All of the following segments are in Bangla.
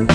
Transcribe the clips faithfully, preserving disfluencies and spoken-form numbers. Oh,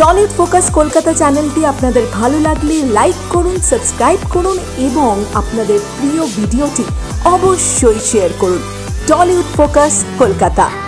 টলিউড ফোকাস কলকাতা চ্যানেলটি আপনাদের ভালো লাগলে লাইক করুন, সাবস্ক্রাইব করুন এবং আপনাদের প্রিয় ভিডিওটি অবশ্যই শেয়ার করুন। টলিউড ফোকাস কলকাতা।